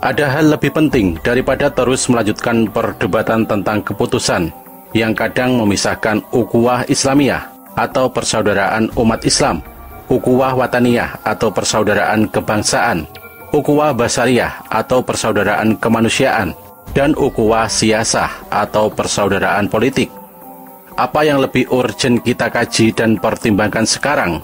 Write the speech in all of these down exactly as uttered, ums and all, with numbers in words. Ada hal lebih penting daripada terus melanjutkan perdebatan tentang keputusan yang kadang memisahkan ukhuwah Islamiyah atau persaudaraan umat Islam, ukhuwah wataniyah atau persaudaraan kebangsaan, ukhuwah basariyah atau persaudaraan kemanusiaan, dan ukhuwah siyasah atau persaudaraan politik. Apa yang lebih urgen kita kaji dan pertimbangkan sekarang?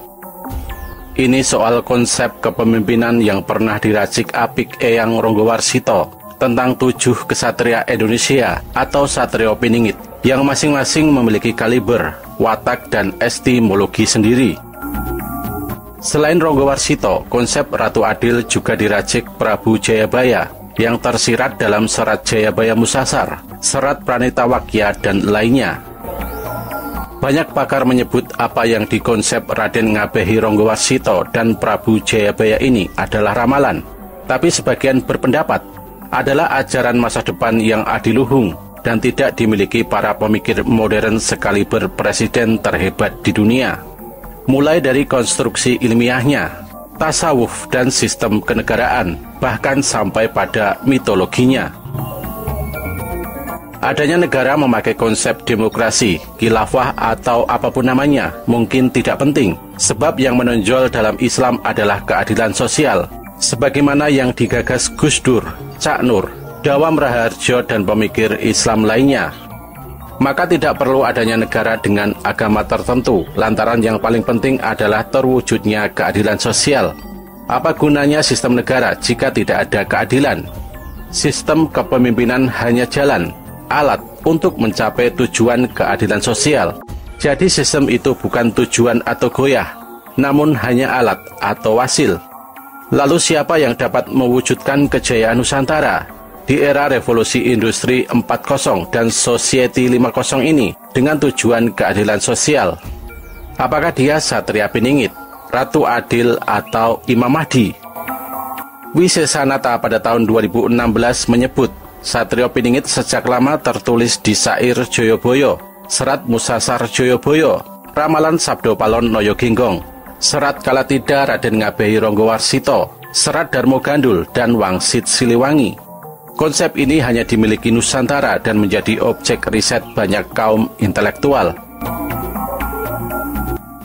Ini soal konsep kepemimpinan yang pernah diracik apik Eyang Ronggowarsito tentang tujuh kesatria Indonesia atau Satrio Piningit yang masing-masing memiliki kaliber, watak, dan etimologi sendiri. Selain Ronggowarsito, konsep Ratu Adil juga diracik Prabu Jayabaya yang tersirat dalam Serat Jayabaya Musasar, Serat Pranita Wakya, dan lainnya. Banyak pakar menyebut apa yang dikonsep Raden Ngabehi Ronggowarsito dan Prabu Jayabaya ini adalah ramalan, tapi sebagian berpendapat adalah ajaran masa depan yang adiluhung dan tidak dimiliki para pemikir modern sekaliber presiden terhebat di dunia. Mulai dari konstruksi ilmiahnya, tasawuf dan sistem kenegaraan, bahkan sampai pada mitologinya. Adanya negara memakai konsep demokrasi, khilafah atau apapun namanya mungkin tidak penting, sebab yang menonjol dalam Islam adalah keadilan sosial, sebagaimana yang digagas Gus Dur, Cak Nur, Dawam Raharjo, dan pemikir Islam lainnya. Maka tidak perlu adanya negara dengan agama tertentu, lantaran yang paling penting adalah terwujudnya keadilan sosial. Apa gunanya sistem negara jika tidak ada keadilan? Sistem kepemimpinan hanya jalan, alat untuk mencapai tujuan keadilan sosial. Jadi sistem itu bukan tujuan atau goyah, namun hanya alat atau wasil. Lalu siapa yang dapat mewujudkan kejayaan Nusantara di era revolusi industri empat kosong dan society lima kosong ini dengan tujuan keadilan sosial? Apakah dia Satrio Piningit, Ratu Adil, atau Imam Mahdi? Wisesanata pada tahun dua ribu enam belas menyebut Satrio Piningit sejak lama tertulis di Syair Jayabaya, Serat Musasar Joyoboyo, Ramalan Sabdo Palon Noyo Genggong, Serat Kalatida Raden Ngabehi Ronggowarsito, Serat Darmogandhul, dan Wang Siliwangi. Konsep ini hanya dimiliki Nusantara dan menjadi objek riset banyak kaum intelektual.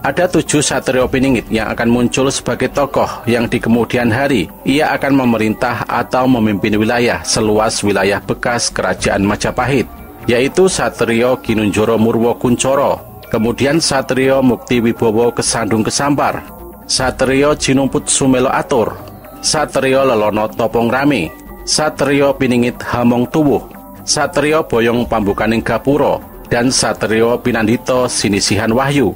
Ada tujuh Satrio Piningit yang akan muncul sebagai tokoh yang di kemudian hari ia akan memerintah atau memimpin wilayah seluas wilayah bekas Kerajaan Majapahit, yaitu Satrio Kinunjoro Murwo Kuncoro, kemudian Satrio Mukti Wibowo Kesandung Kesambar, Satrio Jinumput Sumelo Atur, Satrio Lelono Topo Ngrame, Satrio Piningit Hamong Tuwuh, Satrio Boyong Pambukaning Gapuro, dan Satrio Pinandito Sinisihan Wahyu.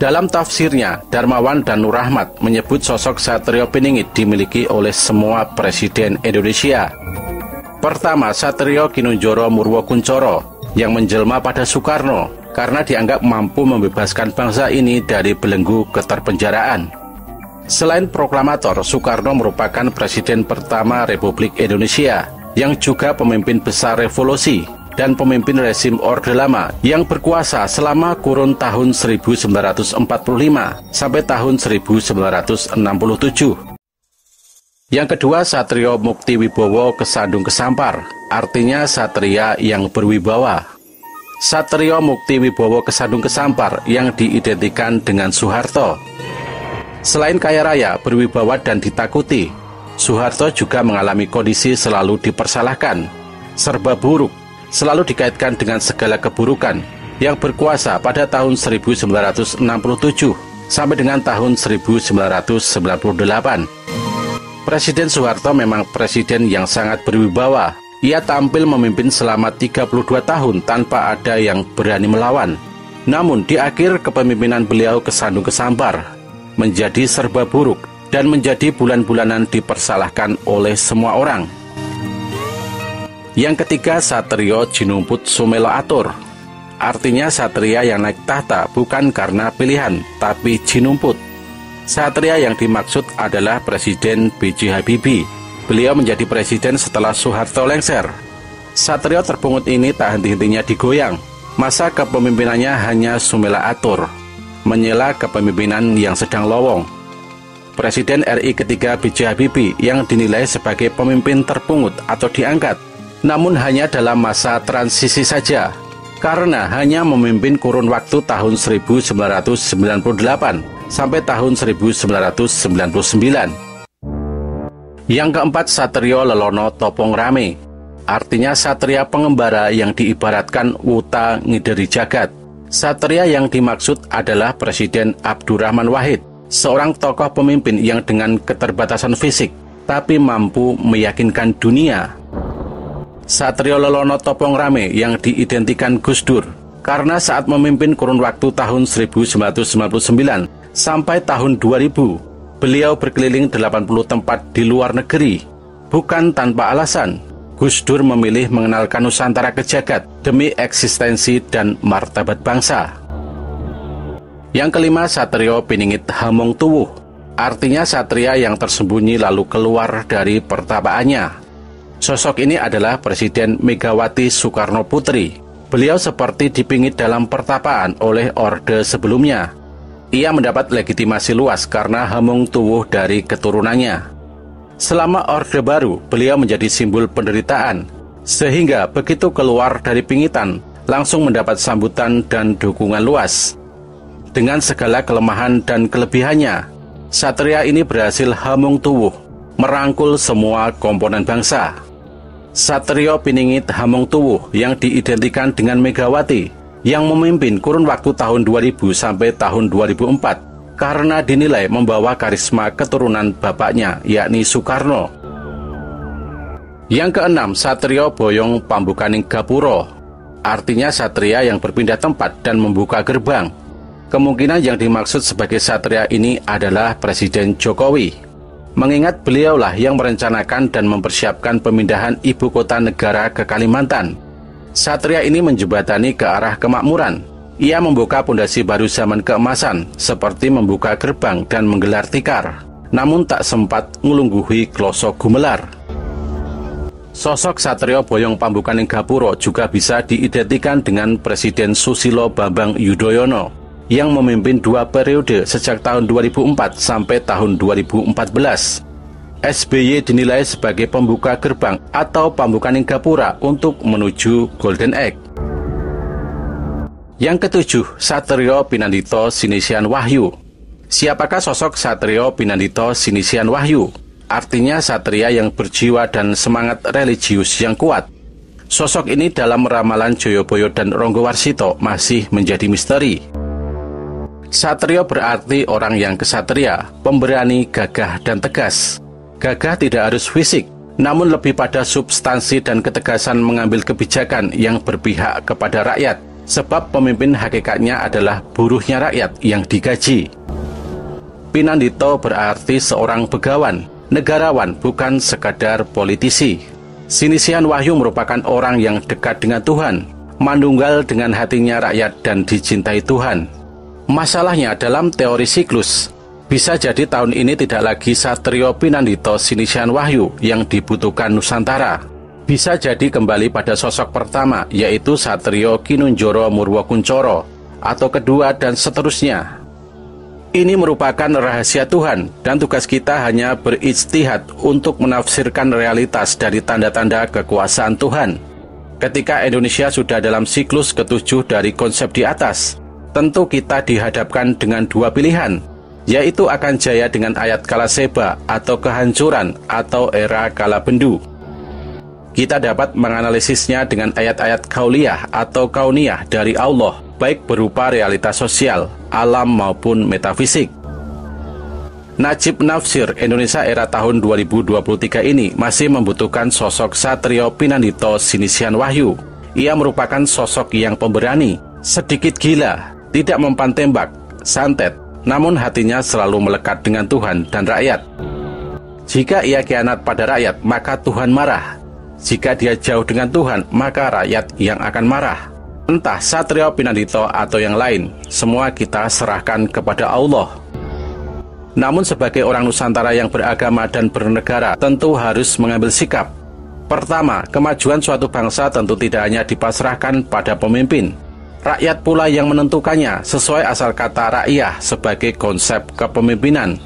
Dalam tafsirnya, Darmawan dan Nurahmat menyebut sosok Satrio Piningit dimiliki oleh semua presiden Indonesia. Pertama, Satrio Kinunjoro Murwo Kuncoro yang menjelma pada Soekarno karena dianggap mampu membebaskan bangsa ini dari belenggu keterpenjaraan. Selain proklamator, Soekarno merupakan presiden pertama Republik Indonesia yang juga pemimpin besar revolusi dan pemimpin rezim Orde Lama yang berkuasa selama kurun tahun seribu sembilan ratus empat puluh lima sampai tahun seribu sembilan ratus enam puluh tujuh. Yang kedua, Satrio Mukti Wibowo Kesandung Kesambar, artinya satria yang berwibawa. Satrio Mukti Wibowo Kesandung Kesambar yang diidentikan dengan Soeharto. Selain kaya raya, berwibawa, dan ditakuti, Soeharto juga mengalami kondisi selalu dipersalahkan, serba buruk, selalu dikaitkan dengan segala keburukan, yang berkuasa pada tahun seribu sembilan ratus enam puluh tujuh sampai dengan tahun seribu sembilan ratus sembilan puluh delapan. Presiden Soeharto memang presiden yang sangat berwibawa. Ia tampil memimpin selama tiga puluh dua tahun tanpa ada yang berani melawan. Namun di akhir kepemimpinan beliau kesandung kesambar, menjadi serba buruk dan menjadi bulan-bulanan dipersalahkan oleh semua orang. Yang ketiga, Satrio Jinumput Sumelo Atur, artinya satria yang naik tahta bukan karena pilihan, tapi jinumput. Satria yang dimaksud adalah Presiden B J Habibie. Beliau menjadi presiden setelah Soeharto lengser. Satrio terpungut ini tak henti-hentinya digoyang. Masa kepemimpinannya hanya Sumelo Atur, menyela kepemimpinan yang sedang lowong. Presiden R I ketiga B J Habibie yang dinilai sebagai pemimpin terpungut atau diangkat, namun hanya dalam masa transisi saja, karena hanya memimpin kurun waktu tahun seribu sembilan ratus sembilan puluh delapan sampai tahun seribu sembilan ratus sembilan puluh sembilan. Yang keempat, Satrio Lelono Topo Ngrame, artinya satria pengembara yang diibaratkan wuta ngideri jagat. Satria yang dimaksud adalah Presiden Abdurrahman Wahid, seorang tokoh pemimpin yang dengan keterbatasan fisik, tapi mampu meyakinkan dunia. Satrio Lelono Topo Ngrame yang diidentikan Gus Dur, karena saat memimpin kurun waktu tahun seribu sembilan ratus sembilan puluh sembilan sampai tahun dua ribu, beliau berkeliling delapan puluh tempat di luar negeri. Bukan tanpa alasan, Gus Dur memilih mengenalkan Nusantara ke jagat demi eksistensi dan martabat bangsa. Yang kelima, Satrio Piningit Hamong Tuwuh, artinya satria yang tersembunyi lalu keluar dari pertapaannya. Sosok ini adalah Presiden Megawati Soekarno Putri. Beliau seperti dipingit dalam pertapaan oleh orde sebelumnya. Ia mendapat legitimasi luas karena Hamong Tuwuh dari keturunannya. Selama Orde Baru, beliau menjadi simbol penderitaan, sehingga begitu keluar dari pingitan, langsung mendapat sambutan dan dukungan luas. Dengan segala kelemahan dan kelebihannya, satria ini berhasil Hamong Tuwuh merangkul semua komponen bangsa. Satrio Piningit Hamong Tuwuh yang diidentikan dengan Megawati, yang memimpin kurun waktu tahun dua ribu sampai tahun dua ribu empat, karena dinilai membawa karisma keturunan bapaknya, yakni Soekarno. Yang keenam, Satrio Boyong Pambukaning Gapuro, artinya satria yang berpindah tempat dan membuka gerbang. Kemungkinan yang dimaksud sebagai satria ini adalah Presiden Jokowi, mengingat beliaulah yang merencanakan dan mempersiapkan pemindahan ibu kota negara ke Kalimantan. Satria ini menjembatani ke arah kemakmuran. Ia membuka pondasi baru zaman keemasan, seperti membuka gerbang dan menggelar tikar, namun tak sempat ngelungguhi klosok gumelar. Sosok Satrio Boyong Pambukaning Gapuro juga bisa diidentikan dengan Presiden Susilo Bambang Yudhoyono, yang memimpin dua periode sejak tahun dua ribu empat sampai tahun dua ribu empat belas. S B Y dinilai sebagai pembuka gerbang atau Pambukaning Gapura untuk menuju Golden Egg. Yang ketujuh, Satrio Pinandito Sinisihan Wahyu. Siapakah sosok Satrio Pinandito Sinisihan Wahyu? Artinya satria yang berjiwa dan semangat religius yang kuat. Sosok ini dalam Ramalan Joyoboyo dan Ronggowarsito masih menjadi misteri. Satrio berarti orang yang kesatria, pemberani, gagah, dan tegas. Gagah tidak harus fisik, namun lebih pada substansi dan ketegasan mengambil kebijakan yang berpihak kepada rakyat, sebab pemimpin hakikatnya adalah buruhnya rakyat yang digaji. Pinandito berarti seorang begawan, negarawan, bukan sekadar politisi. Sinisihan Wahyu merupakan orang yang dekat dengan Tuhan, mandunggal dengan hatinya rakyat dan dicintai Tuhan. Masalahnya dalam teori siklus, bisa jadi tahun ini tidak lagi Satrio Pinandito Sinisihan Wahyu yang dibutuhkan Nusantara. Bisa jadi kembali pada sosok pertama, yaitu Satrio Kinunjoro Murwo Kuncoro, atau kedua dan seterusnya. Ini merupakan rahasia Tuhan, dan tugas kita hanya berijtihad untuk menafsirkan realitas dari tanda-tanda kekuasaan Tuhan. Ketika Indonesia sudah dalam siklus ketujuh dari konsep di atas, tentu kita dihadapkan dengan dua pilihan, yaitu akan jaya dengan ayat kalaseba atau kehancuran atau era kalabendu. Kita dapat menganalisisnya dengan ayat-ayat kauliyah atau kauniyah dari Allah, baik berupa realitas sosial, alam maupun metafisik. Najib Nafsir Indonesia era tahun dua ribu dua puluh tiga ini masih membutuhkan sosok Satrio Pinandito Sinisihan Wahyu. Ia merupakan sosok yang pemberani, sedikit gila, tidak mempan tembak, santet, namun hatinya selalu melekat dengan Tuhan dan rakyat. Jika ia khianat pada rakyat, maka Tuhan marah. Jika dia jauh dengan Tuhan, maka rakyat yang akan marah. Entah Satrio Pinandito atau yang lain, semua kita serahkan kepada Allah. Namun sebagai orang Nusantara yang beragama dan bernegara, tentu harus mengambil sikap. Pertama, kemajuan suatu bangsa tentu tidak hanya dipasrahkan pada pemimpin. Rakyat pula yang menentukannya, sesuai asal kata rakyah sebagai konsep kepemimpinan.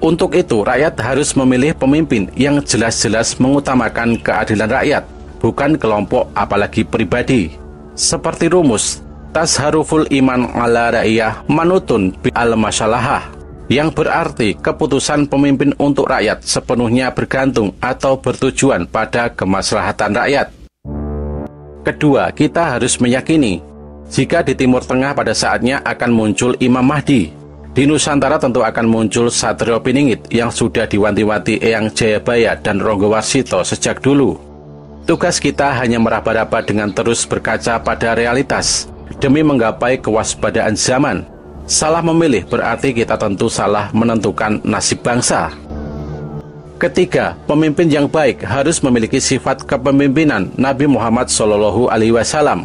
Untuk itu, rakyat harus memilih pemimpin yang jelas-jelas mengutamakan keadilan rakyat, bukan kelompok apalagi pribadi. Seperti rumus Tasharuful Iman ala Ra'iyah Manutun bi'al Masalahah, yang berarti keputusan pemimpin untuk rakyat sepenuhnya bergantung atau bertujuan pada kemaslahatan rakyat. Kedua, kita harus meyakini jika di Timur Tengah pada saatnya akan muncul Imam Mahdi, di Nusantara tentu akan muncul Satrio Piningit yang sudah diwanti-wanti Eyang Jayabaya dan Ronggowarsito sejak dulu. Tugas kita hanya meraba-raba dengan terus berkaca pada realitas demi menggapai kewaspadaan zaman. Salah memilih berarti kita tentu salah menentukan nasib bangsa. Ketiga, pemimpin yang baik harus memiliki sifat kepemimpinan Nabi Muhammad Shallallahu Alaihi Wasallam,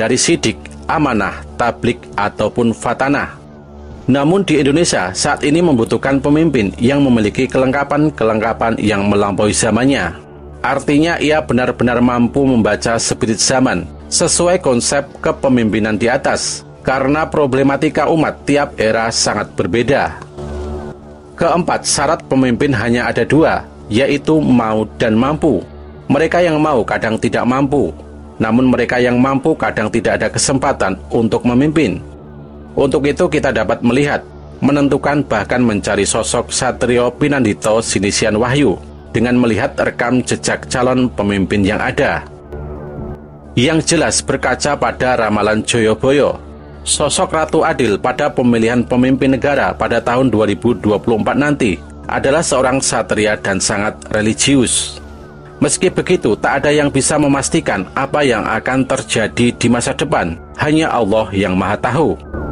dari sidik, amanah, tablik, ataupun fatanah. Namun di Indonesia saat ini membutuhkan pemimpin yang memiliki kelengkapan-kelengkapan yang melampaui zamannya. Artinya ia benar-benar mampu membaca spirit zaman sesuai konsep kepemimpinan di atas, karena problematika umat tiap era sangat berbeda. Keempat, syarat pemimpin hanya ada dua, yaitu mau dan mampu. Mereka yang mau kadang tidak mampu, namun mereka yang mampu kadang tidak ada kesempatan untuk memimpin. Untuk itu kita dapat melihat, menentukan bahkan mencari sosok Satrio Pinandito Sinisihan Wahyu dengan melihat rekam jejak calon pemimpin yang ada. Yang jelas berkaca pada Ramalan Joyoboyo, sosok Ratu Adil pada pemilihan pemimpin negara pada tahun dua ribu dua puluh empat nanti adalah seorang satria dan sangat religius. Meski begitu, tak ada yang bisa memastikan apa yang akan terjadi di masa depan. Hanya Allah yang Maha Tahu.